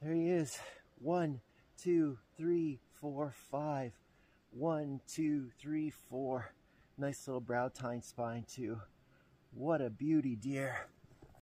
There he is. 1, 2, 3, 4, 5. 1, 2, 3, 4. Nice little brow tine spine too. What a beauty, dear.